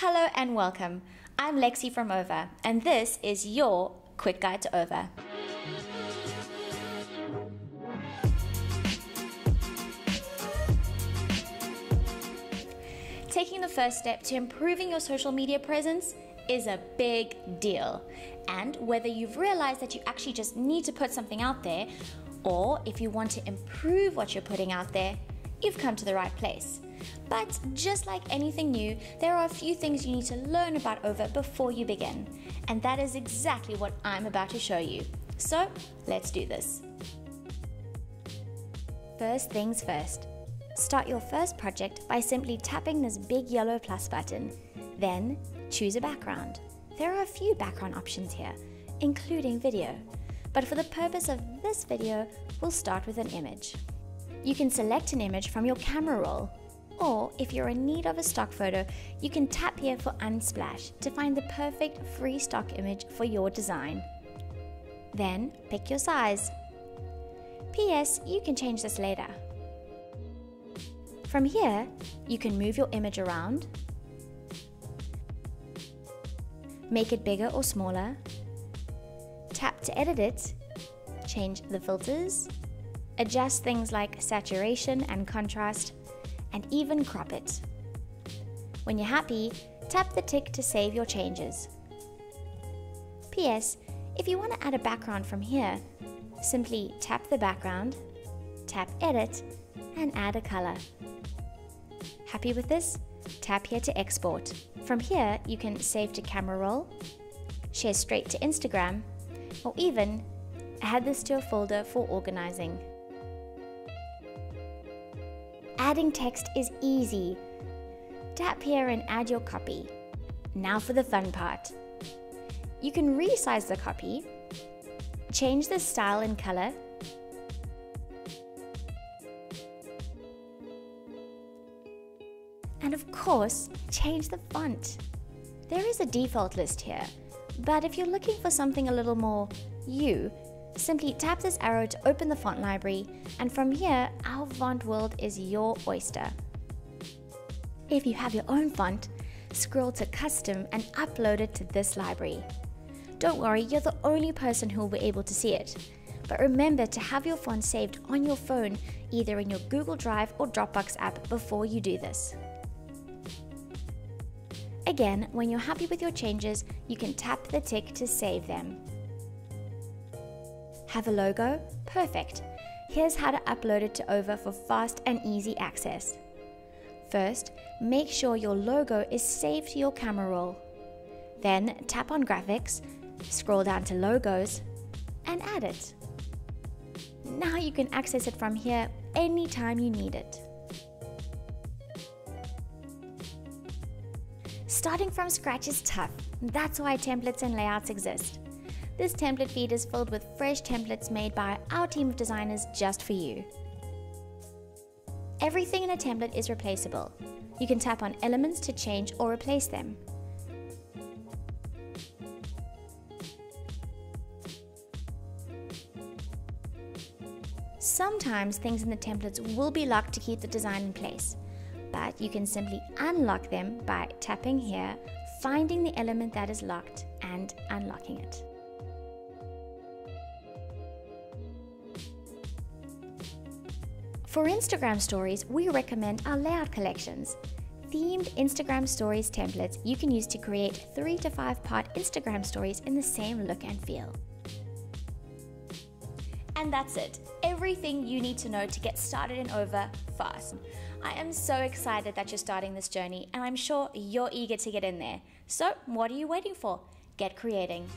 Hello and welcome. I'm Lexi from Over, and this is your Quick Guide to Over. Taking the first step to improving your social media presence is a big deal. And whether you've realized that you actually just need to put something out there, or if you want to improve what you're putting out there, you've come to the right place. But just like anything new, there are a few things you need to learn about Over before you begin. And that is exactly what I'm about to show you. So let's do this. First things first. Start your first project by simply tapping this big yellow plus button. Then choose a background. There are a few background options here, including video. But for the purpose of this video, we'll start with an image. You can select an image from your camera roll, or if you're in need of a stock photo, you can tap here for Unsplash to find the perfect free stock image for your design. Then pick your size. P.S. you can change this later. From here, you can move your image around, make it bigger or smaller, tap to edit it, change the filters, adjust things like saturation and contrast, and even crop it. When you're happy, tap the tick to save your changes. P.S. if you want to add a background from here, simply tap the background, tap edit, and add a color. Happy with this? Tap here to export. From here, you can save to camera roll, share straight to Instagram, or even add this to a folder for organizing. Adding text is easy. Tap here and add your copy. Now for the fun part. You can resize the copy, change the style and color, and of course, change the font. There is a default list here, but if you're looking for something a little more you, simply tap this arrow to open the font library, and from here, our font world is your oyster. If you have your own font, scroll to custom and upload it to this library. Don't worry, you're the only person who will be able to see it. But remember to have your font saved on your phone, either in your Google Drive or Dropbox app before you do this. Again, when you're happy with your changes, you can tap the tick to save them. Have a logo? Perfect! Here's how to upload it to Over for fast and easy access. First, make sure your logo is saved to your camera roll. Then tap on graphics, scroll down to logos, and add it. Now you can access it from here anytime you need it. Starting from scratch is tough. That's why templates and layouts exist. This template feed is filled with fresh templates made by our team of designers just for you. Everything in a template is replaceable. You can tap on elements to change or replace them. Sometimes things in the templates will be locked to keep the design in place, but you can simply unlock them by tapping here, finding the element that is locked, and unlocking it. For Instagram stories, we recommend our layout collections. Themed Instagram stories templates you can use to create 3 to 5 part Instagram stories in the same look and feel. And that's it. Everything you need to know to get started in Over fast. I am so excited that you're starting this journey, and I'm sure you're eager to get in there. So what are you waiting for? Get creating.